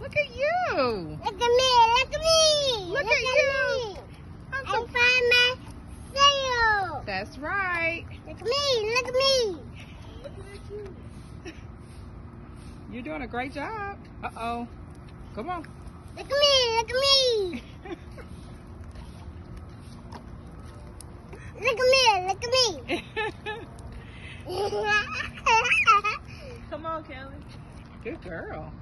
Look at you! Look at me! Look at me! Look at you! I'm so proud of myself! That's right! Look at me! Look at me! Look at you! You're doing a great job! Uh-oh! Come on! Look at me! Look at me! Look at me! Look at me! Come on, Kelly! Good girl!